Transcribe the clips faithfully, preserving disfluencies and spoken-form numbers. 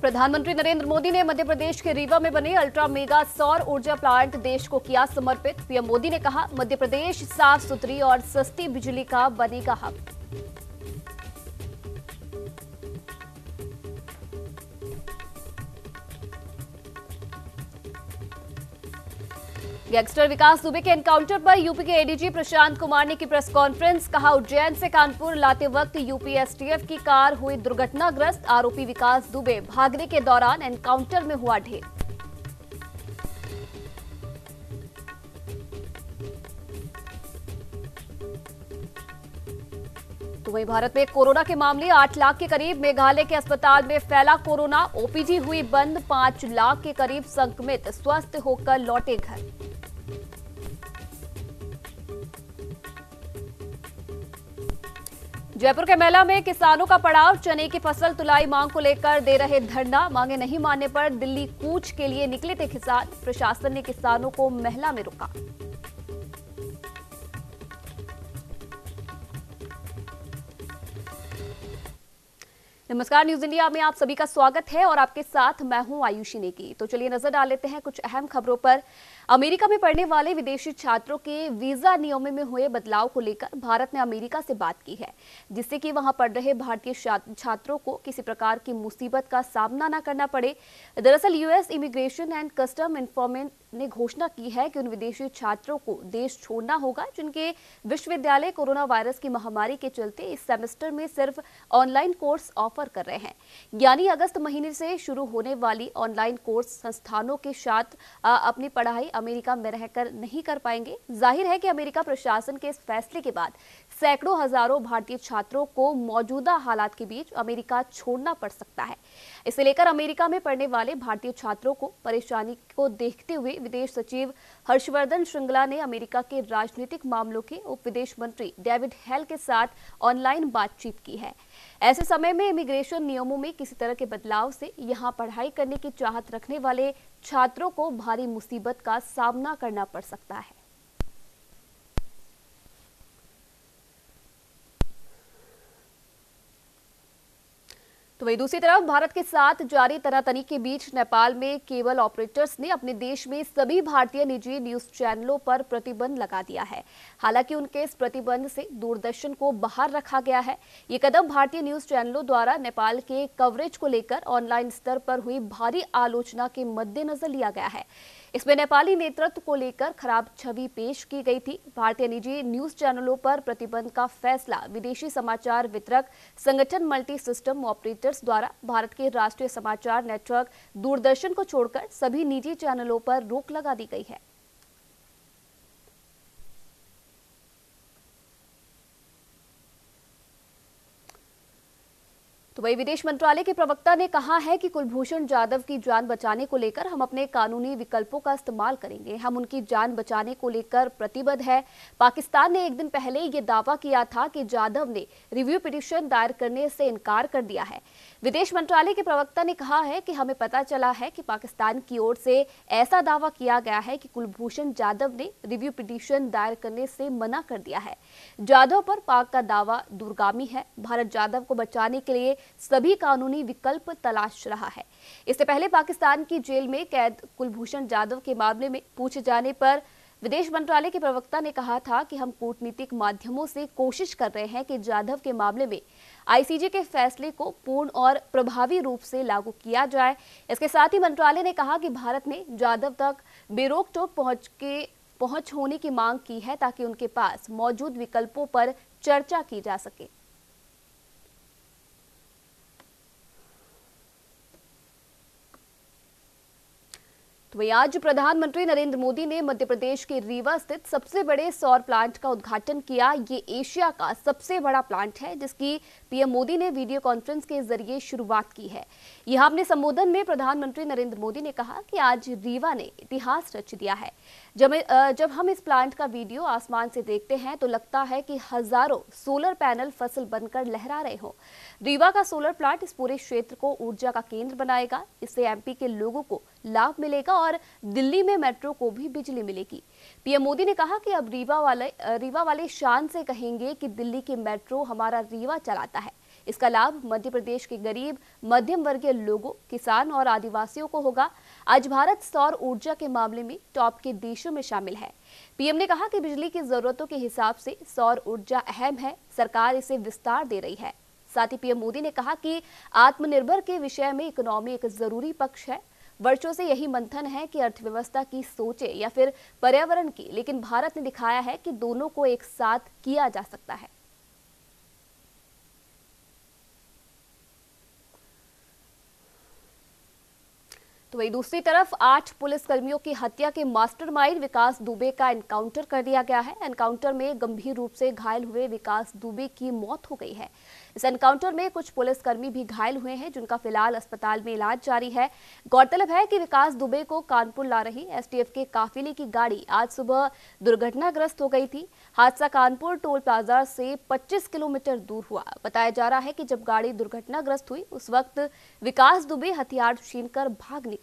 प्रधानमंत्री नरेंद्र मोदी ने मध्य प्रदेश के रीवा में बने अल्ट्रा मेगा सौर ऊर्जा प्लांट देश को किया समर्पित। पीएम मोदी ने कहा, मध्य प्रदेश साफ सुथरी और सस्ती बिजली का बनेगा हब। गैंगस्टर विकास दुबे के एनकाउंटर पर यूपी के एडीजी प्रशांत कुमार ने की प्रेस कॉन्फ्रेंस। कहा, उज्जैन से कानपुर लाते वक्त यूपी एसटीएफ की कार हुई दुर्घटनाग्रस्त। आरोपी विकास दुबे भागने के दौरान एनकाउंटर में हुआ ढेर। तो वहीं भारत में कोरोना के मामले आठ लाख के करीब। मेघालय के अस्पताल में फैला कोरोना, ओपीडी हुई बंद। पांच लाख के करीब संक्रमित स्वस्थ होकर लौटे घर। जयपुर के मेला में किसानों का पड़ाव, चने की फसल तुलाई मांग को लेकर दे रहे धरना। मांगे नहीं मानने पर दिल्ली कूच के लिए निकले थे किसान। प्रशासन ने किसानों को मेला में रोका। नमस्कार, न्यूज इंडिया में आप सभी का स्वागत है और आपके साथ मैं हूं आयुषी नेगी। तो चलिए नजर डाल लेते हैं कुछ अहम खबरों पर। अमेरिका में पढ़ने वाले विदेशी छात्रों के वीजा नियमों में हुए बदलाव को लेकर भारत ने अमेरिका से बात की है, जिससे कि वहां पढ़ रहे भारतीय छात्रों को किसी प्रकार की मुसीबत का सामना न करना पड़े। दरअसल US immigration and custom enforcement ने घोषणा की है कि उन विदेशी छात्रों को देश छोड़ना होगा जिनके विश्वविद्यालय कोरोना वायरस की महामारी के चलते इस सेमेस्टर में सिर्फ ऑनलाइन कोर्स ऑफर कर रहे हैं। यानी अगस्त महीने से शुरू होने वाली ऑनलाइन कोर्स संस्थानों के छात्र अपनी पढ़ाई अमेरिका में रहकर नहीं कर पाएंगे। जाहिर है कि अमेरिका प्रशासन के इस फैसले के बाद सैकड़ों हजारों भारतीय छात्रों को मौजूदा हालात के बीच अमेरिका छोड़ना पड़ सकता है। इसे लेकर अमेरिका में पढ़ने वाले भारतीय छात्रों को परेशानी को देखते हुए विदेश सचिव हर्षवर्धन श्रृंगला ने अमेरिका के राजनीतिक मामलों के उप विदेश मंत्री डेविड हेल के साथ ऑनलाइन बातचीत की है। ऐसे समय में इमिग्रेशन नियमों में किसी तरह के बदलाव से यहाँ पढ़ाई करने की चाहत रखने वाले छात्रों को भारी मुसीबत का सामना करना पड़ सकता है। तो वही दूसरी तरफ भारत के साथ जारी तनातनी के बीच नेपाल में केबल ऑपरेटर्स ने अपने देश में सभी भारतीय निजी न्यूज चैनलों पर प्रतिबंध लगा दिया है। हालांकि उनके इस प्रतिबंध से दूरदर्शन को बाहर रखा गया है। ये कदम भारतीय न्यूज चैनलों द्वारा नेपाल के कवरेज को लेकर ऑनलाइन स्तर पर हुई भारी आलोचना के मद्देनजर लिया गया है। इसमें नेपाली नेतृत्व को लेकर खराब छवि पेश की गई थी। भारतीय निजी न्यूज चैनलों पर प्रतिबंध का फैसला विदेशी समाचार वितरक संगठन मल्टी सिस्टम ऑपरेटर्स द्वारा भारत के राष्ट्रीय समाचार नेटवर्क दूरदर्शन को छोड़कर सभी निजी चैनलों पर रोक लगा दी गई है। तो वही विदेश मंत्रालय के प्रवक्ता ने कहा है कि कुलभूषण जाधव की जान बचाने को लेकर हम अपने कानूनी विकल्पों का इस्तेमाल करेंगे। हम उनकी जान बचाने को लेकर प्रतिबद्ध है। पाकिस्तान ने एक दिन पहले ये दावा किया था कि जाधव ने रिव्यू पिटीशन दायर करने से इनकार कर दिया है। विदेश मंत्रालय के प्रवक्ता ने कहा है कि हमें पता चला है कि पाकिस्तान की ओर से ऐसा दावा किया गया है कि कुलभूषण जाधव ने रिव्यू पिटीशन दायर करने से मना कर दिया है। जाधव पर पाक का दावा दूरगामी है। भारत जाधव को बचाने के लिए सभी कानूनी विकल्प तलाश रहा है। इससे पहले पाकिस्तान की जेल में कैद कुलभूषण जाधव के मामले में पूछे जाने पर विदेश मंत्रालय के प्रवक्ता ने कहा था कि हम कूटनीतिक माध्यमों से कोशिश कर रहे हैं कि जाधव के मामले में आईसीजे के फैसले को पूर्ण और प्रभावी रूप से लागू किया जाए। इसके साथ ही मंत्रालय ने कहा कि भारत ने जाधव तक बेरोक टोक पहुंच के पहुंच होने की मांग की है ताकि उनके पास मौजूद विकल्पों पर चर्चा की जा सके। तो वही आज प्रधानमंत्री नरेंद्र मोदी ने मध्य प्रदेश के रीवा स्थित सबसे बड़े सौर प्लांट का उद्घाटन किया। ये एशिया का सबसे बड़ा प्लांट है जिसकी पीएम मोदी ने वीडियो कॉन्फ्रेंस के जरिए शुरुआत की है। यहां अपने संबोधन में प्रधानमंत्री नरेंद्र मोदी ने कहा कि आज रीवा ने इतिहास रच दिया है। जब जब हम इस प्लांट का वीडियो आसमान से देखते हैं तो लगता है कि हजारों सोलर पैनल फसल बनकर लहरा रहे हों। रीवा का सोलर प्लांट इस पूरे क्षेत्र को ऊर्जा का केंद्र बनाएगा। इससे एमपी के लोगों को लाभ मिलेगा और दिल्ली में मेट्रो को भी बिजली मिलेगी। पीएम मोदी ने कहा कि अब रीवा वाले रीवा वाले शान से कहेंगे कि दिल्ली की मेट्रो हमारा रीवा चलाता है। इसका लाभ मध्य प्रदेश के गरीब मध्यम वर्गीय लोगों, किसान और आदिवासियों को होगा। आज भारत सौर ऊर्जा के मामले में टॉप के देशों में शामिल है। पीएम ने कहा कि बिजली की जरूरतों के हिसाब से सौर ऊर्जा अहम है, सरकार इसे विस्तार दे रही है। साथ ही पीएम मोदी ने कहा कि आत्मनिर्भर के विषय में इकोनॉमी एक जरूरी पक्ष है। वर्षों से यही मंथन है कि अर्थव्यवस्था की सोचे या फिर पर्यावरण की, लेकिन भारत ने दिखाया है कि दोनों को एक साथ किया जा सकता है। तो वही दूसरी तरफ आठ पुलिसकर्मियों की हत्या के मास्टरमाइंड विकास दुबे का एनकाउंटर कर दिया गया है। एनकाउंटर में गंभीर रूप से घायल हुए विकास दुबे की मौत हो गई है। इस एनकाउंटर में कुछ पुलिसकर्मी भी घायल हुए हैं, जिनका फिलहाल अस्पताल में इलाज जारी है। गौरतलब है कि विकास दुबे को कानपुर ला रही एसटीएफ के काफिले की गाड़ी आज सुबह दुर्घटनाग्रस्त हो गई थी। हादसा कानपुर टोल प्लाजा से पच्चीस किलोमीटर दूर हुआ। बताया जा रहा है कि जब गाड़ी दुर्घटनाग्रस्त हुई उस वक्त विकास दुबे हथियार छीनकर भाग निकले,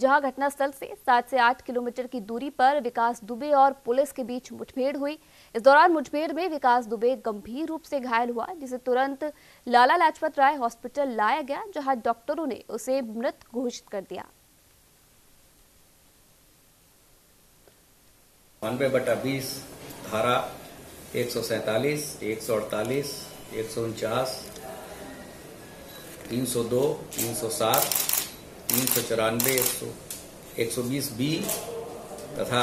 जहां घटनास्थल से सात से आठ किलोमीटर की दूरी पर विकास दुबे और पुलिस के बीच मुठभेड़ हुई। इस दौरान मुठभेड़ में विकास दुबे गंभीर रूप से घायल हुआ, जिसे तुरंत लाला लाजपत राय हॉस्पिटल लाया गया, जहां डॉक्टरों ने उसे मृत घोषित कर दिया। नब्बे बटा बीस धारा एक सौ सैंतालीस, एक सौ अड़तालीस, एक सौ उनचास, तीन सौ दो, तीन सौ सात, तीन सौ चौरानवे, एक सौ एक सौ बीस बी तथा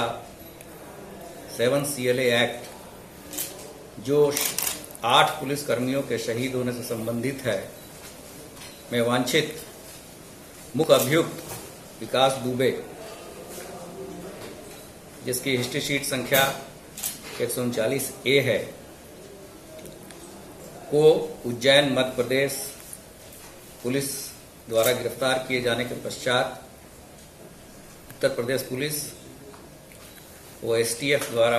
seven C L A act, जो आठ पुलिसकर्मियों के शहीद होने से संबंधित है, में वांछित मुख्य अभियुक्त विकास दुबे, जिसकी हिस्ट्री शीट संख्या एक सौ उनचालीस ए है, को उज्जैन मध्य प्रदेश पुलिस द्वारा गिरफ्तार किए जाने के पश्चात उत्तर प्रदेश पुलिस व एसटीएफ द्वारा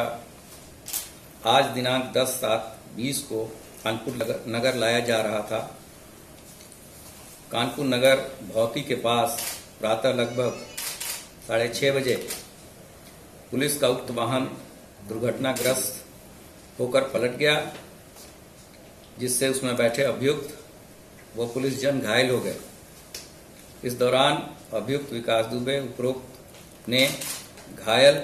आज दिनांक दस सात बीस को कानपुर नगर लाया जा रहा था। कानपुर नगर भौती के पास प्रातः लगभग साढ़े छः बजे पुलिस का उक्त वाहन दुर्घटनाग्रस्त होकर पलट गया, जिससे उसमें बैठे अभियुक्त व पुलिसजन घायल हो गए। इस दौरान अभियुक्त विकास दुबे उपरोक्त ने घायल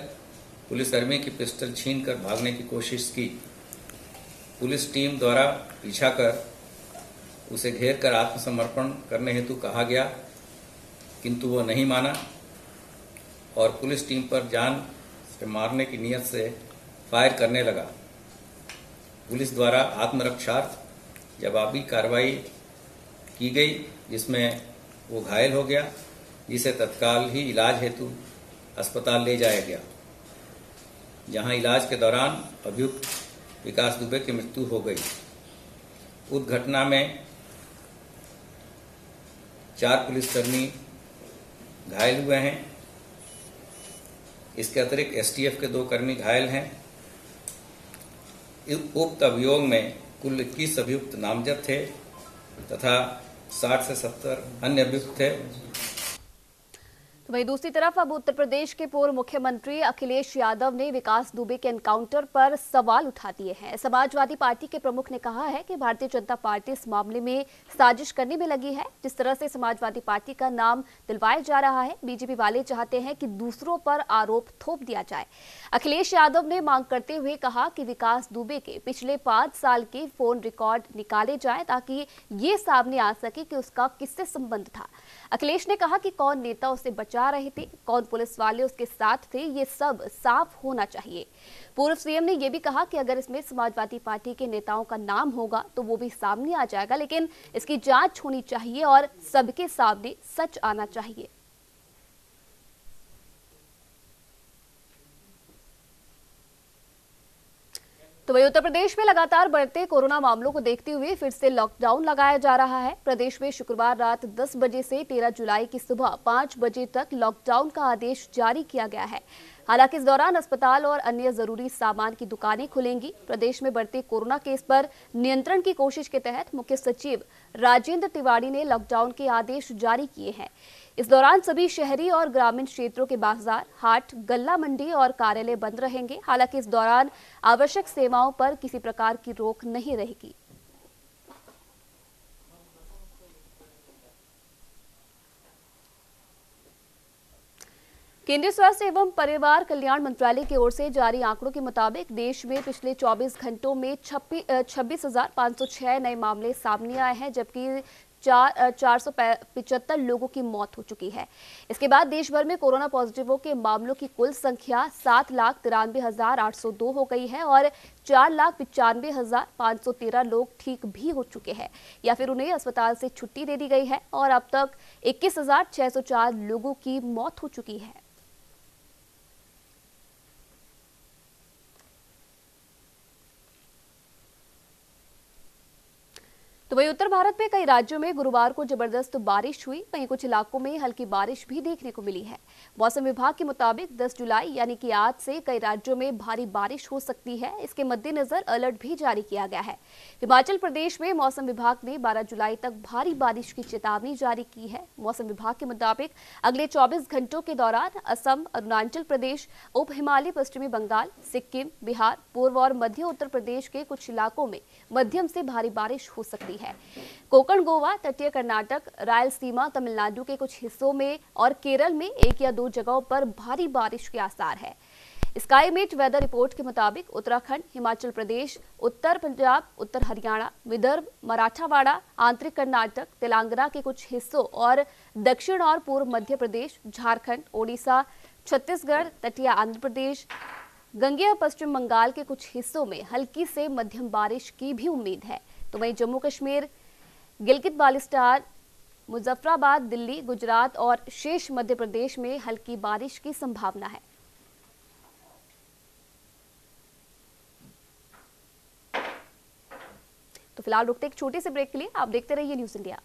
पुलिसकर्मी की पिस्टल छीनकर भागने की कोशिश की। पुलिस टीम द्वारा पीछा कर उसे घेर कर आत्मसमर्पण करने हेतु कहा गया, किंतु वह नहीं माना और पुलिस टीम पर जान से मारने की नीयत से फायर करने लगा। पुलिस द्वारा आत्मरक्षार्थ जवाबी कार्रवाई की गई, जिसमें वो घायल हो गया, जिसे तत्काल ही इलाज हेतु अस्पताल ले जाया गया, जहां इलाज के दौरान अभियुक्त विकास दुबे की मृत्यु हो गई। उस घटना में चार पुलिसकर्मी घायल हुए हैं। इसके अतिरिक्त एसटीएफ के दो कर्मी घायल हैं। उक्त अभियोग में कुल इक्कीस अभियुक्त नामजद थे तथा साठ से सत्तर अन्य अभियुक्त थे। तो वही दूसरी तरफ अब उत्तर प्रदेश के पूर्व मुख्यमंत्री अखिलेश यादव ने विकास दुबे के एनकाउंटर पर सवाल उठा दिए हैं। समाजवादी पार्टी के प्रमुख ने कहा है कि भारतीय जनता पार्टी इस मामले में साजिश करने में लगी है। जिस तरह से समाजवादी पार्टी का नाम दिलवाया जा रहा है, बीजेपी वाले चाहते हैं कि दूसरों पर आरोप थोप दिया जाए। अखिलेश यादव ने मांग करते हुए कहा कि विकास दुबे के पिछले पाँच साल के फोन रिकॉर्ड निकाले जाए, ताकि ये सामने आ सके कि उसका किससे संबंध था। अखिलेश ने कहा कि कौन नेता उसे बचा जा रहे थे, कौन पुलिस वाले उसके साथ थे, ये सब साफ होना चाहिए। पूर्व सीएम ने यह भी कहा कि अगर इसमें समाजवादी पार्टी के नेताओं का नाम होगा तो वो भी सामने आ जाएगा, लेकिन इसकी जांच होनी चाहिए और सबके सामने सच आना चाहिए। तो वही उत्तर प्रदेश में लगातार बढ़ते कोरोना मामलों को देखते हुए फिर से लॉकडाउन लगाया जा रहा है। प्रदेश में शुक्रवार रात दस बजे से तेरह जुलाई की सुबह पाँच बजे तक लॉकडाउन का आदेश जारी किया गया है। हालांकि इस दौरान अस्पताल और अन्य जरूरी सामान की दुकानें खुलेंगी। प्रदेश में बढ़ते कोरोना केस पर नियंत्रण की कोशिश के तहत मुख्य सचिव राजेंद्र तिवारी ने लॉकडाउन के आदेश जारी किए हैं। इस दौरान सभी शहरी और ग्रामीण क्षेत्रों के बाजार, हाट, गल्ला मंडी और कार्यालय बंद रहेंगे। हालांकि इस दौरान आवश्यक सेवाओं पर किसी प्रकार की रोक नहीं रहेगी। केंद्रीय स्वास्थ्य एवं परिवार कल्याण मंत्रालय की ओर से जारी आंकड़ों के मुताबिक देश में पिछले चौबीस घंटों में छब्बीस हजार पाँच सौ छह नए मामले सामने आए हैं, जबकि चार चार सौ पिचहत्तर लोगों की मौत हो चुकी है। इसके बाद देश भर में कोरोना पॉजिटिवों के मामलों की कुल संख्या सात लाख तिरानवे हजार आठ सौ दो हो गई है और चार लाख पिचानवे हजार पाँच सौ तेरह लोग ठीक भी हो चुके हैं या फिर उन्हें अस्पताल से छुट्टी दे दी गई है और अब तक इक्कीस हजार छह सौ चार लोगों की मौत हो चुकी है। तो वही उत्तर भारत में कई राज्यों में गुरुवार को जबरदस्त बारिश हुई, वहीं कुछ इलाकों में हल्की बारिश भी देखने को मिली है। मौसम विभाग के मुताबिक दस जुलाई यानी कि आज से कई राज्यों में भारी बारिश हो सकती है। इसके मद्देनजर अलर्ट भी जारी किया गया है। हिमाचल प्रदेश में मौसम विभाग ने बारह जुलाई तक भारी बारिश की चेतावनी जारी की है। मौसम विभाग के मुताबिक अगले चौबीस घंटों के दौरान असम, अरुणाचल प्रदेश, उप हिमालय पश्चिमी बंगाल, सिक्किम, बिहार, पूर्व और मध्य उत्तर प्रदेश के कुछ इलाकों में मध्यम से भारी बारिश हो सकती है है। कोकण, गोवा, तटीय कर्नाटक, रायलसीमा, तमिलनाडु के कुछ हिस्सों में और केरल में एक या दो जगहों पर भारी बारिश के आसार है। स्काईमेट वेदर रिपोर्ट के मुताबिक उत्तराखंड, हिमाचल प्रदेश, उत्तर पंजाब, उत्तर हरियाणा, विदर्भ, मराठवाड़ा, आंतरिक कर्नाटक, तेलंगाना के कुछ हिस्सों और दक्षिण और पूर्व मध्य प्रदेश, झारखंड, ओडिशा, छत्तीसगढ़, तटीय आंध्र प्रदेश, गंगे, पश्चिम बंगाल के कुछ हिस्सों में हल्की से मध्यम बारिश की भी उम्मीद है। तो वहीं जम्मू कश्मीर, गिलगित बाल्टिस्तान, मुजफ्फराबाद, दिल्ली, गुजरात और शेष मध्य प्रदेश में हल्की बारिश की संभावना है। तो फिलहाल रुकते एक छोटे से ब्रेक के लिए, आप देखते रहिए न्यूज़ इंडिया।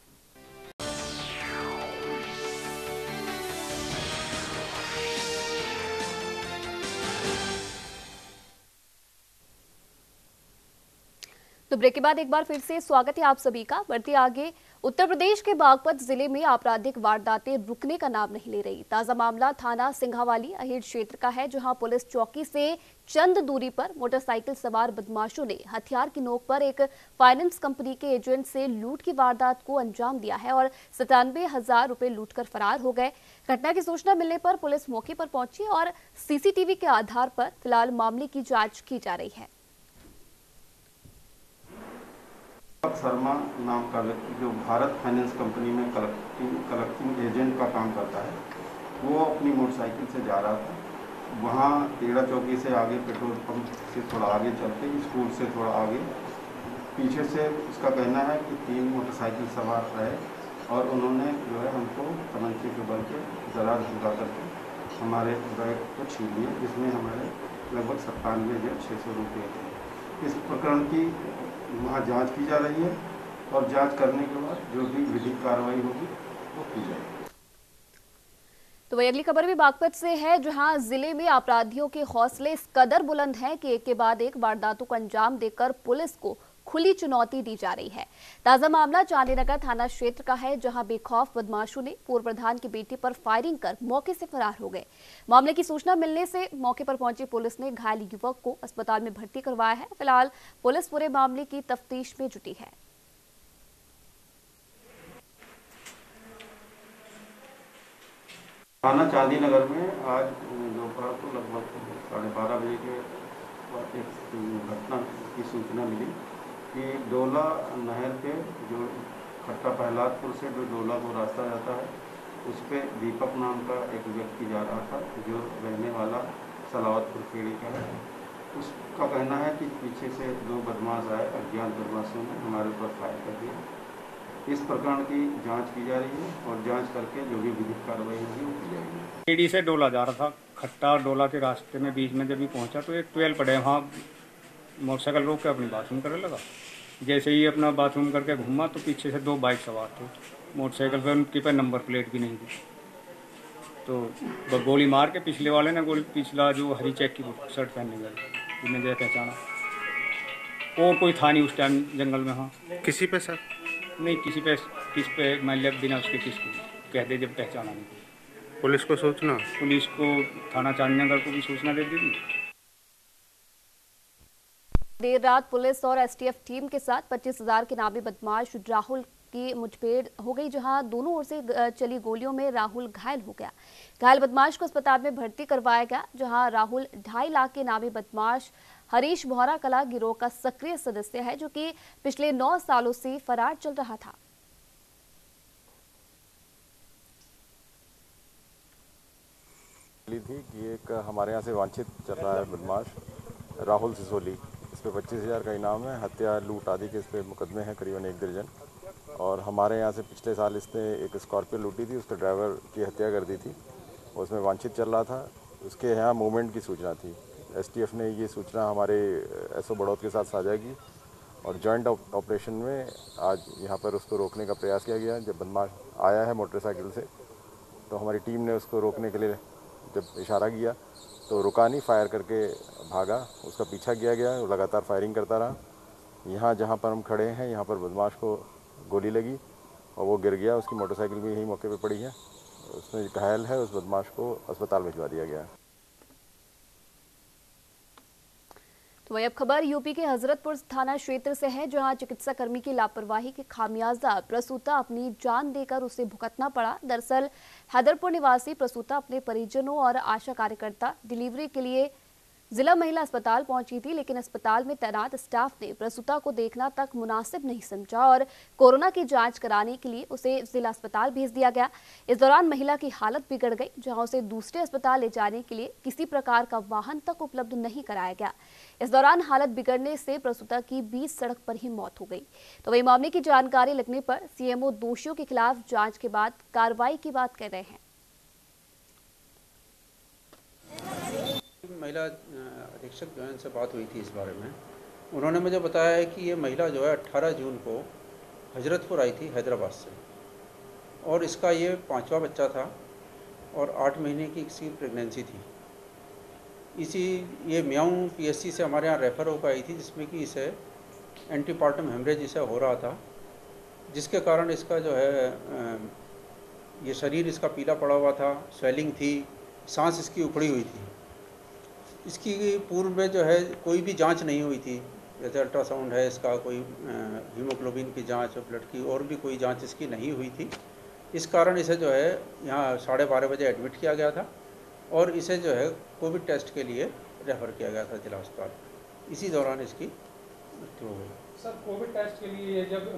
तो ब्रेक के बाद एक बार फिर से स्वागत है आप सभी का। बढ़ते आगे, उत्तर प्रदेश के बागपत जिले में आपराधिक वारदातें रुकने का नाम नहीं ले रही। ताजा मामला थाना सिंघावाली अहीर क्षेत्र का है, जहां पुलिस चौकी से चंद दूरी पर मोटरसाइकिल सवार बदमाशों ने हथियार की नोक पर एक फाइनेंस कंपनी के एजेंट से लूट की वारदात को अंजाम दिया है और सतानवे हजार रुपए लूट कर फरार हो गए। घटना की सूचना मिलने पर पुलिस मौके पर पहुंची और सीसीटीवी के आधार पर फिलहाल मामले की जाँच की जा रही है। शर्मा नाम का व्यक्ति जो भारत फाइनेंस कंपनी में कलेक्टिंग कलेक्टिंग एजेंट का काम करता है, वो अपनी मोटरसाइकिल से जा रहा था। वहाँ टेढ़ा चौकी से आगे पेट्रोल पंप से थोड़ा आगे चलते, स्कूल से थोड़ा आगे, पीछे से उसका कहना है कि तीन मोटरसाइकिल सवार रहे और उन्होंने जो है हमको तमंचे के बल के जरा झुका करके हमारे बैग को छीन लिया, जिसमें हमारे लगभग सत्तानवे हजार छः सौ रुपये थे। इस प्रकरण की वहाँ जांच की जा रही है और जांच करने के बाद जो भी विधिक कार्रवाई होगी वो की जाएगी। तो वही अगली खबर भी बागपत से है, जहां जिले में अपराधियों के हौसले इस कदर बुलंद हैं कि एक के बाद एक वारदातों को अंजाम देकर पुलिस को खुली चुनौती दी जा रही है। ताजा मामला चांदीनगर थाना क्षेत्र का है, जहां बेखौफ बदमाशों ने पूर्व प्रधान की बेटी पर फायरिंग कर मौके से फरार हो गए। मामले की सूचना मिलने से मौके पर पहुंची पुलिस ने घायल युवक को अस्पताल में भर्ती करवाया है। फिलहाल पुलिस पूरे मामले की तफ्तीश में जुटी है। थाना चांदीनगर में आज दोपहर को लगभग साढ़े बारह बजे के एक घटना की सूचना मिली कि डोला नहर पे जो खट्टा प्रहलादपुर से जो डोला को रास्ता जाता है, उस पर दीपक नाम का एक व्यक्ति जा रहा था, जो रहने वाला सलावतपुर खेड़ी का है। उसका कहना है कि पीछे से दो बदमाश आए, अज्ञात बदमाशों ने हमारे ऊपर फायर कर दिया। इस प्रकरण की जांच की जा रही है और जांच करके जो भी विधिक कार्रवाई होगी वो की जाएगी। खेड़ी से डोला जा रहा था, खट्टा डोला के रास्ते में बीच में जब भी पहुँचा तो एक ट्वेल्व पड़े, वहाँ मोटरसाइकिल रोक के अपनी बाथरूम करने लगा। जैसे ही अपना बाथरूम करके घूमा तो पीछे से दो बाइक सवार थे, मोटरसाइकिल पर उनके पे नंबर प्लेट भी नहीं थी, तो गोली मार के पिछले वाले ने गोली, पिछला जो हरी चेक की शर्ट पहनने गए, उन्हें जैसे पहचाना। और कोई था नहीं उस टाइम जंगल में। हाँ, किसी पे सर नहीं, किसी पे किस पे मैं लग बिना उसके किस कह दे, जब पहचाना नहीं। पुलिस को सूचना, पुलिस को थाना चांदीनगर को भी सूचना दे दी थी। देर रात पुलिस और एसटीएफ टीम के साथ पच्चीस हजार के नामी बदमाश राहुल की मुठभेड़ हो गई, जहां दोनों ओर से चली गोलियों में राहुल घायल हो गया। घायल बदमाश को अस्पताल में भर्ती करवाया गया, जहां राहुल ढाई लाख के नामी बदमाश हरीश भौरा कला गिरोह का सक्रिय सदस्य है, जो कि पिछले नौ सालों से फरार चल रहा था। थी कि एक हमारे यहाँ से वांछित चल रहा है बदमाश राहुल सिसोली, इस पर पच्चीस हज़ार का इनाम है। हत्या, लूट आदि के इस पर मुकदमे हैं करीबन एक दर्जन। और हमारे यहाँ से पिछले साल इसने एक स्कॉर्पियो लूटी थी, उसके ड्राइवर की हत्या कर दी थी, उसमें वांछित चल रहा था। उसके यहाँ मूवमेंट की सूचना थी। एसटीएफ ने ये सूचना हमारे एसओ बड़ौद के साथ साझा की और जॉइंट ऑपरेशन में आज यहाँ पर उसको रोकने का प्रयास किया गया। जब बदमाश आया है मोटरसाइकिल से, तो हमारी टीम ने उसको रोकने के लिए जब इशारा किया तो रुका नहीं, फायर करके भागा। उसका पीछा किया गया, वो लगातार फायरिंग करता रहा। यहाँ जहाँ पर हम खड़े हैं, यहाँ पर बदमाश को गोली लगी और वो गिर गया। उसकी मोटरसाइकिल भी यही मौके पे पड़ी है, उसमें घायल है। उस बदमाश को अस्पताल भिजवा दिया गया। तो वही अब खबर यूपी के हजरतपुर थाना क्षेत्र से है, जहां चिकित्सा कर्मी की लापरवाही के खामियाजा प्रसूता अपनी जान देकर उसे भुगतना पड़ा। दरअसल हैदरपुर निवासी प्रसूता अपने परिजनों और आशा कार्यकर्ता डिलीवरी के लिए जिला महिला अस्पताल पहुंची थी, लेकिन अस्पताल में तैनात स्टाफ ने प्रसूता को देखना तक मुनासिब नहीं समझा और कोरोना की जांच कराने के लिए उसे जिला अस्पताल भेज दिया गया। इस दौरान महिला की हालत बिगड़ गई, जहां उसे दूसरे अस्पताल ले जाने के लिए किसी प्रकार का वाहन तक उपलब्ध नहीं कराया गया। इस दौरान हालत बिगड़ने से प्रसूता की बीच सड़क पर ही मौत हो गई। तो वही मामले की जानकारी लगने पर सीएमओ दोषियों के खिलाफ जाँच के बाद कार्रवाई की बात कर रहे हैं। महिला अधीक्षक जो है उनसे बात हुई थी इस बारे में। उन्होंने मुझे बताया है कि ये महिला जो है अठारह जून को हजरतपुर आई थी हैदराबाद से, और इसका ये पांचवा बच्चा था और आठ महीने की इसकी प्रेगनेंसी थी। इसी ये म्याऊं पीएससी से हमारे यहाँ रेफ़र होकर आई थी, जिसमें कि इसे एंटीपार्टम हेमरेज इसे हो रहा था, जिसके कारण इसका जो है ये शरीर इसका पीला पड़ा हुआ था, स्वेलिंग थी, सांस इसकी उखड़ी हुई थी। इसकी पूर्व में जो है कोई भी जांच नहीं हुई थी, जैसे अल्ट्रासाउंड है इसका, कोई हीमोग्लोबिन की जांच, ब्लड की और भी कोई जांच इसकी नहीं हुई थी। इस कारण इसे जो है यहाँ साढ़े बारह बजे एडमिट किया गया था और इसे जो है कोविड टेस्ट के लिए रेफ़र किया गया था जिला अस्पताल। इसी दौरान इसकी मृत्यु हो गई। सर, कोविड टेस्ट के लिए जब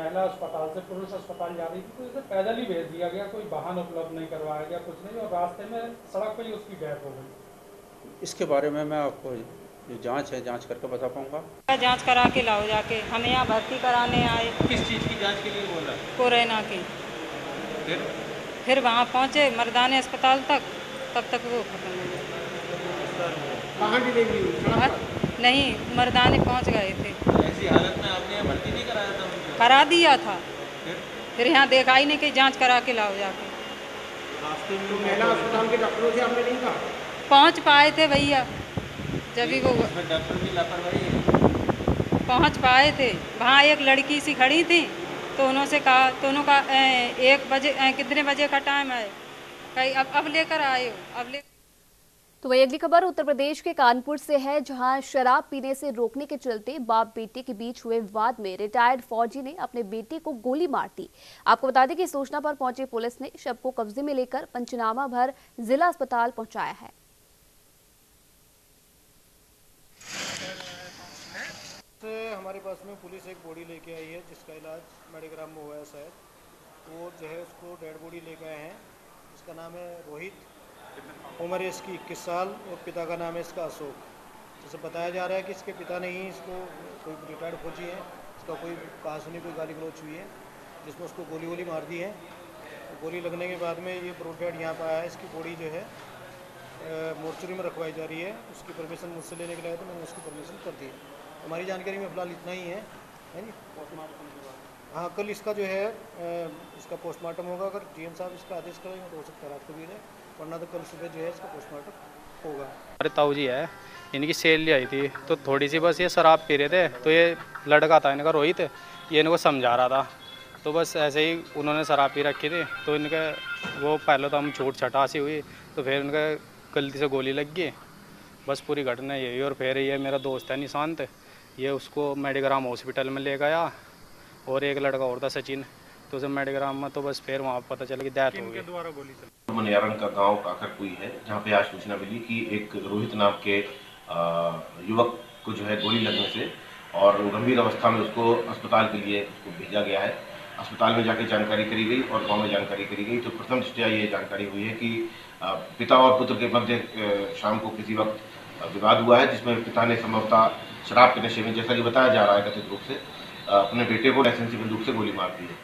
महिला अस्पताल से पुरुष अस्पताल जा रही थी तो इसे पैदल ही भेज दिया गया, कोई वाहन उपलब्ध नहीं करवाया गया, कुछ नहीं, और रास्ते में सड़क पर ही उसकी डेथ हो गई। इसके बारे में मैं आपको जो जांच है जांच करके बता पाऊंगा। जांच करा के लाओ जाके, हमें यहाँ भर्ती कराने आए। किस चीज़ की जांच के लिए बोला? कोरोना की। फिर फिर वहाँ पहुँचे मर्दाने अस्पताल तक, तब तक वो खत्म हो गया। नहीं, मर्दाने पहुँच गए थे। ऐसी हालत में आपने भर्ती नहीं कराया था? करा दिया था, फिर यहाँ देखा ही नहीं कि जाँच करा के लाओ जाके। महिला अस्पताल के डॉक्टरों से आपने नहीं कहा? पहुंच पाए थे भैया, जब भी वो डॉक्टर की लापरवाही। पहुंच पाए थे, वहाँ एक लड़की सी खड़ी थी तो उन्होंने कहा, तो उन्होंने कहा एक बजे कितने बजे का टाइम है, कहीं अब अब लेकर आए हो अब ले। तो वही अगली खबर उत्तर प्रदेश के कानपुर से है, जहां शराब पीने से रोकने के चलते बाप बेटे के बीच हुए विवाद में रिटायर्ड फौजी ने अपने बेटे को गोली मार दी। आपको बता दें कि सूचना पर पहुंची पुलिस ने शव को कब्जे में लेकर पंचनामा भर जिला अस्पताल पहुँचाया है। हमारे पास में पुलिस एक बॉडी लेके आई है, जिसका इलाज मेडिग्राम में हुआ है शायद, वो जो है उसको डेड बॉडी लेके आए हैं। इसका नाम है रोहित, उम्र है इसकी इक्कीस साल और पिता का नाम है इसका अशोक। जैसे बताया जा रहा है कि इसके पिता नहीं, इसको कोई रिटायर्ड फौजी है, इसका कोई कहा सुनी कोई गाली गलौच हुई है, जिसमें उसको गोली गोली मार दी है। गोली लगने के बाद में ये ब्रोडेड यहाँ पर आया है। इसकी बॉडी जो है मोर्चरी में रखवाई जा रही है। उसकी परमिशन मुझसे लेने के लिए आया तो मैंने उसकी परमिशन कर दी है। हमारी जानकारी में फिलहाल इतना ही है, है जी। हाँ, कल इसका जो है इसका पोस्टमार्टम होगा। अगर डीएम साहब इसका आदेश करेंगे तो हो सकता है रात को भी है, वरना तो कल सुबह जो है इसका पोस्टमार्टम होगा। अरे ताऊ जी है, इनकी सैलरी आई थी तो थोड़ी सी बस ये शराब पी रहे थे, तो ये लड़का था इनका रोहित, ये इनको समझा रहा था, तो बस ऐसे ही उन्होंने शराब पी रखी थी, तो इनका वो पहले तो हम छूट छटासी हुई, तो फिर उनका गलती से गोली लग गई। बस पूरी घटना यही। और फिर ये मेरा दोस्त है निशांत, ये उसको मेडिग्राम हॉस्पिटल में ले गया, और एक लड़का और था सचिन, तो उसे मेडिग्राम में तो बस फिर वहाँ पता चला कि डेथ हो गई। द्वारा गोली चली। मनियारन का गाँव काकर कोई है जहाँ पे आज सूचना मिली कि एक रोहित नाम के युवक को जो है गोली लगने से और गंभीर अवस्था में उसको अस्पताल के लिए उसको भेजा गया है। अस्पताल में जाके जानकारी करी गई और गांव में जानकारी करी गई तो प्रथम दृष्टया ये जानकारी हुई है कि पिता और पुत्र के मध्य शाम को किसी वक्त विवाद हुआ है, जिसमें पिता ने संभवतः शराब के नशे में, जैसा कि बताया जा रहा है कथित रूप से, अपने बेटे को लाइसेंसी बंदूक से गोली मार दी है।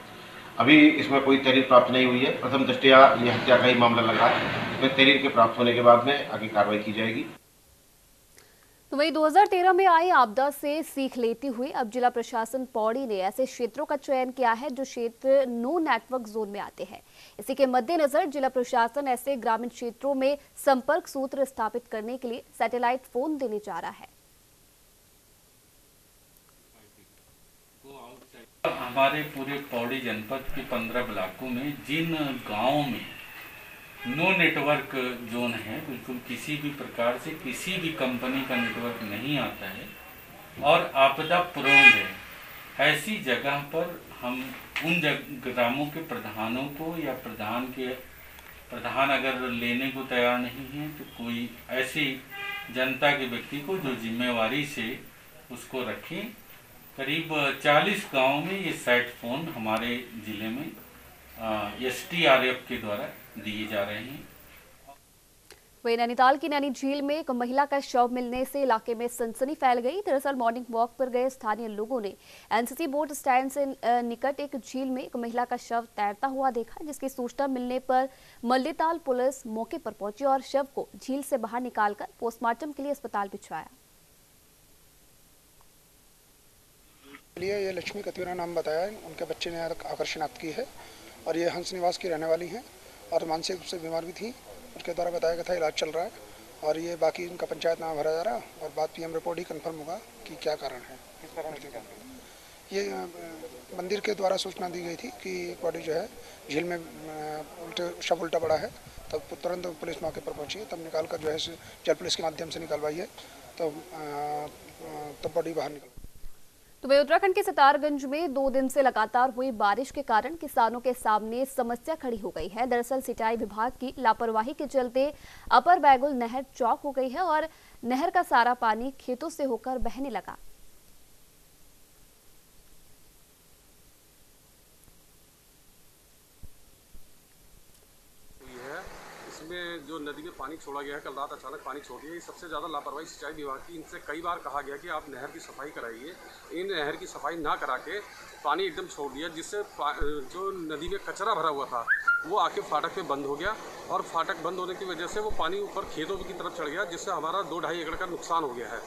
अभी इसमें कोई तहरीर प्राप्त नहीं हुई है। प्रथम दृष्टया ये हत्या का ही मामला लगा है। इसमें तहरीर के प्राप्त होने के बाद में आगे कार्रवाई की जाएगी। तो वही दो हज़ार तेरह में आई आपदा से सीख लेती हुई अब जिला प्रशासन पौड़ी ने ऐसे क्षेत्रों का चयन किया है जो क्षेत्र नो नेटवर्क जोन में आते हैं। इसी के मद्देनजर जिला प्रशासन ऐसे ग्रामीण क्षेत्रों में संपर्क सूत्र स्थापित करने के लिए सैटेलाइट फोन देने जा रहा है। हमारे पूरे पौड़ी जनपद के पंद्रह ब्लॉकों में जिन गाँव में नो नेटवर्क जोन है, बिल्कुल किसी भी प्रकार से किसी भी कंपनी का नेटवर्क नहीं आता है और आपदा प्रोन है, ऐसी जगह पर हम उन ग्रामों के प्रधानों को या प्रधान के प्रधान अगर लेने को तैयार नहीं है तो कोई ऐसी जनता के व्यक्ति को जो जिम्मेवारी से उसको रखे। करीब चालीस गांव में ये सैट फोन हमारे जिले में एस टी आर एफ के द्वारा दिए जा रहे हैं। वही नैनीताल की नैनी झील में एक महिला का शव मिलने से इलाके में सनसनी फैल गई। दरअसल मॉर्निंग वॉक पर गए स्थानीय लोगों ने एनसीसी बोट स्टैंड से निकट एक झील में एक महिला का शव तैरता हुआ देखा, जिसकी सूचना मिलने पर मल्लेताल पुलिस मौके पर पहुंची और शव को झील से बाहर निकालकर पोस्टमार्टम के लिए अस्पताल भिजवाया। ये लक्ष्मी कटिवरा नाम बताया, उनके बच्चे ने आकर्षण की है और ये हंस निवास की रहने वाली है और मानसिक रूप से बीमार भी थी। उसके द्वारा बताया गया था इलाज चल रहा है और ये बाकी इनका पंचायत नाम भरा जा रहा है और बाद पीएम रिपोर्ट ही कंफर्म होगा कि क्या कारण है। किस कारण की कारण ये मंदिर के द्वारा सूचना दी गई थी कि बॉडी जो है झील में उल्टे शव उल्टा पड़ा है, तब तुरंत पुलिस मौके पर पहुंची, तब निकाल कर जो है जल पुलिस के माध्यम से निकालवाई है, तब तब बॉडी बाहर निकल। तो वही उत्तराखंड के सितारगंज में दो दिन से लगातार हुई बारिश के कारण किसानों के सामने समस्या खड़ी हो गई है। दरअसल सिंचाई विभाग की लापरवाही के चलते अपर बैगुल नहर चौक हो गई है और नहर का सारा पानी खेतों से होकर बहने लगा। इसमें जो नदी में पानी छोड़ा गया है, कल रात अचानक पानी छोड़ दिया, ये सबसे ज़्यादा लापरवाही सिंचाई विभाग की। इनसे कई बार कहा गया कि आप नहर की सफाई कराइए, इन नहर की सफाई ना करा के पानी एकदम छोड़ दिया, जिससे जो नदी में कचरा भरा हुआ था वो आके फाटक पे बंद हो गया और फाटक बंद होने की वजह से वो पानी ऊपर खेतों की तरफ चढ़ गया, जिससे हमारा दो ढाई एकड़ का नुकसान हो गया है।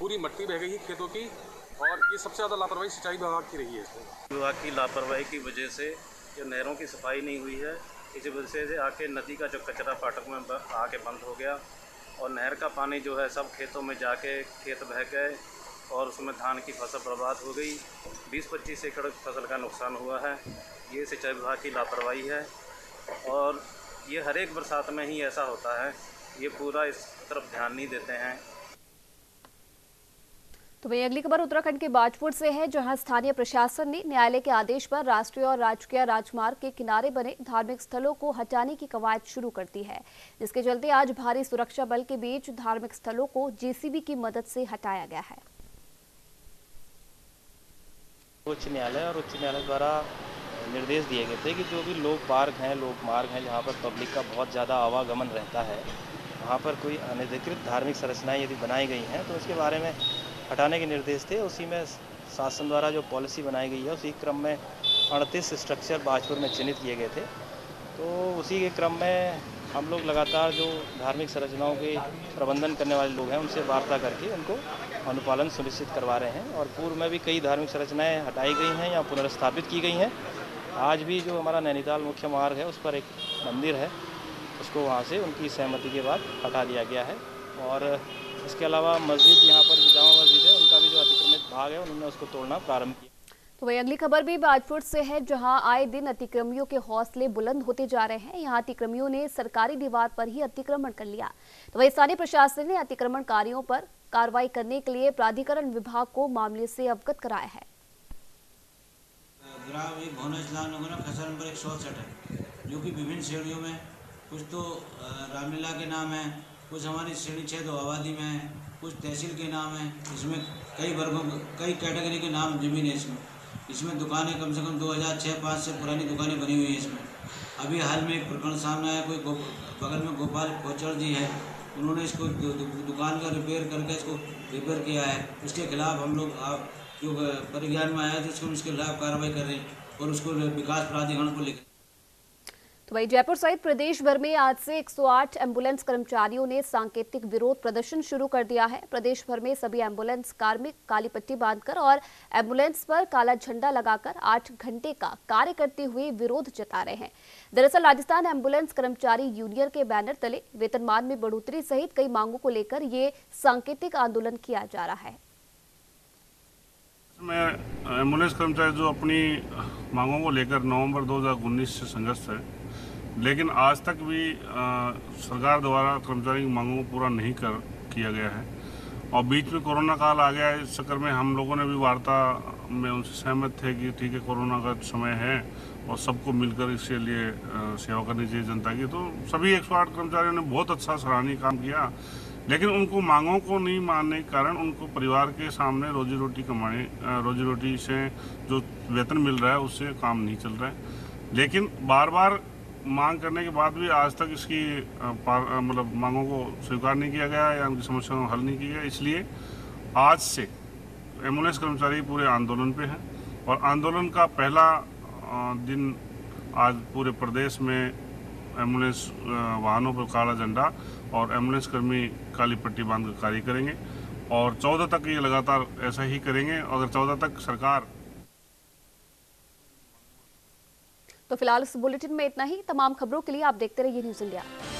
पूरी मट्टी बह गई है खेतों की और ये सबसे ज़्यादा लापरवाही सिंचाई विभाग की रही है। इसमें विभाग की लापरवाही की वजह से जो नहरों की सफाई नहीं हुई है, इसी वजह से आके नदी का जो कचरा फाटक में आके बंद हो गया और नहर का पानी जो है सब खेतों में जाके खेत बह गए और उसमें धान की फसल बर्बाद हो गई। बीस पच्चीस एकड़ फसल का नुकसान हुआ है। ये सिंचाई विभाग की लापरवाही है और ये हर एक बरसात में ही ऐसा होता है, ये पूरा इस तरफ ध्यान नहीं देते हैं। तो वही अगली खबर उत्तराखंड के बाजपुर से है, जहां स्थानीय प्रशासन ने न्यायालय के आदेश पर राष्ट्रीय और राजकीय राजमार्ग के किनारे बने धार्मिक स्थलों को हटाने की कवायद शुरू कर दी है, जिसके चलते आज भारी सुरक्षा बल के बीच धार्मिक स्थलों को जेसीबी की मदद से हटाया गया है। उच्च न्यायालय और उच्च न्यायालय द्वारा निर्देश दिए गए थे कि जो भी लोक पार्क हैं, लोक मार्ग हैं, जहाँ पर पब्लिक का बहुत ज़्यादा आवागमन रहता है, वहाँ पर कोई अनधिकृत धार्मिक संरचनाएँ यदि बनाई गई हैं तो उसके बारे में हटाने के निर्देश थे। उसी में शासन द्वारा जो पॉलिसी बनाई गई है उसी क्रम में अड़तीस स्ट्रक्चर बाजपुर में चिन्हित किए गए थे। तो उसी के क्रम में हम लोग लगातार जो धार्मिक संरचनाओं के प्रबंधन करने वाले लोग हैं उनसे वार्ता करके उनको अनुपालन सुनिश्चित करवा रहे हैं और पूर्व में भी कई धार्मिक संरचनाएँ हटाई गई हैं या पुनर्स्थापित की गई हैं। आज भी जो हमारा नैनीताल मुख्य मार्ग है उस पर एक मंदिर है, उसको वहाँ से उनकी सहमति के बाद हटा दिया गया है और इसके अलावा मस्जिद यहाँ पर जामा मस्जिद है, उनका भी जो अतिक्रमित भाग है उन्होंने उसको तोड़ना प्रारंभ किया। तो वही अगली खबर भी बाजपुर से है, जहां आए दिन अतिक्रमियों के हौसले बुलंद होते जा रहे हैं। यहां अतिक्रमियों ने सरकारी दीवार पर ही अतिक्रमण कर लिया। तो वही स्थानीय प्रशासन ने अतिक्रमणकारियों पर कार्रवाई करने के लिए प्राधिकरण विभाग को मामले से अवगत कराया है। खिलाफ एक भवन इस्लाम लोगों ने खसरा नंबर एक सौ सठ है, जो कि विभिन्न श्रेणियों में, कुछ तो रामलीला के नाम है, कुछ हमारी श्रेणी छेद आबादी में है, कुछ तहसील के नाम है, इसमें कई वर्गों कई कैटेगरी के नाम जमीन है। इसमें इसमें दुकानें कम से कम दो हज़ार छः पाँच से पुरानी दुकानें बनी हुई हैं। इसमें अभी हाल में एक प्रकरण सामने आया, कोई बगल में गोपाल कोचर जी हैं, उन्होंने इसको दु, दु, दुकान का रिपेयर करके इसको रिपेयर किया है। उसके खिलाफ हम लोग आप जो परिज्ञान में आया तो उसको इसके खिलाफ कार्रवाई कर रहे हैं और उसको विकास प्राधिकरण को लेकर। तो वही जयपुर सहित प्रदेश भर में आज से एक सौ आठ एम्बुलेंस कर्मचारियों ने सांकेतिक विरोध प्रदर्शन शुरू कर दिया है। प्रदेश भर में सभी एम्बुलेंस कार्मिक काली पट्टी बांधकर और एम्बुलेंस पर काला झंडा लगाकर आठ घंटे का कार्य करते हुए विरोध जता रहे हैं। दरअसल राजस्थान एम्बुलेंस कर्मचारी यूनियन के बैनर तले वेतनमान में बढ़ोतरी सहित कई मांगों को लेकर ये सांकेतिक आंदोलन किया जा रहा है। में एम्बुलेंस कर्मचारी जो अपनी मांगों को लेकर नवंबर दो हज़ार उन्नीस से संघर्ष है, लेकिन आज तक भी आ, सरकार द्वारा कर्मचारी की मांगों को पूरा नहीं कर किया गया है और बीच में कोरोना काल आ गया है। इस चक्कर में हम लोगों ने भी वार्ता में उनसे सहमत थे कि ठीक है, कोरोना का समय है और सबको मिलकर इसके लिए सेवा करनी चाहिए जनता की। तो सभी एक सौ आठ कर्मचारियों ने बहुत अच्छा सराहनीय काम किया, लेकिन उनको मांगों को नहीं मानने के कारण उनको परिवार के सामने रोजी रोटी कमाने रोजी रोटी से जो वेतन मिल रहा है उससे काम नहीं चल रहा है। लेकिन बार बार मांग करने के बाद भी आज तक इसकी मतलब मांगों को स्वीकार नहीं किया गया या उनकी समस्याओं को हल नहीं किया गया। इसलिए आज से एम्बुलेंस कर्मचारी पूरे आंदोलन पे हैं और आंदोलन का पहला दिन आज पूरे प्रदेश में एम्बुलेंस वाहनों पर काला झंडा और एम्बुलेंस कर्मी काली पट्टी बांध कर कार्य करेंगे और चौदह तक ये लगातार ऐसा ही करेंगे। अगर चौदह तक सरकार। तो फिलहाल इस बुलेटिन में इतना ही। तमाम खबरों के लिए आप देखते रहिए न्यूज़ इंडिया।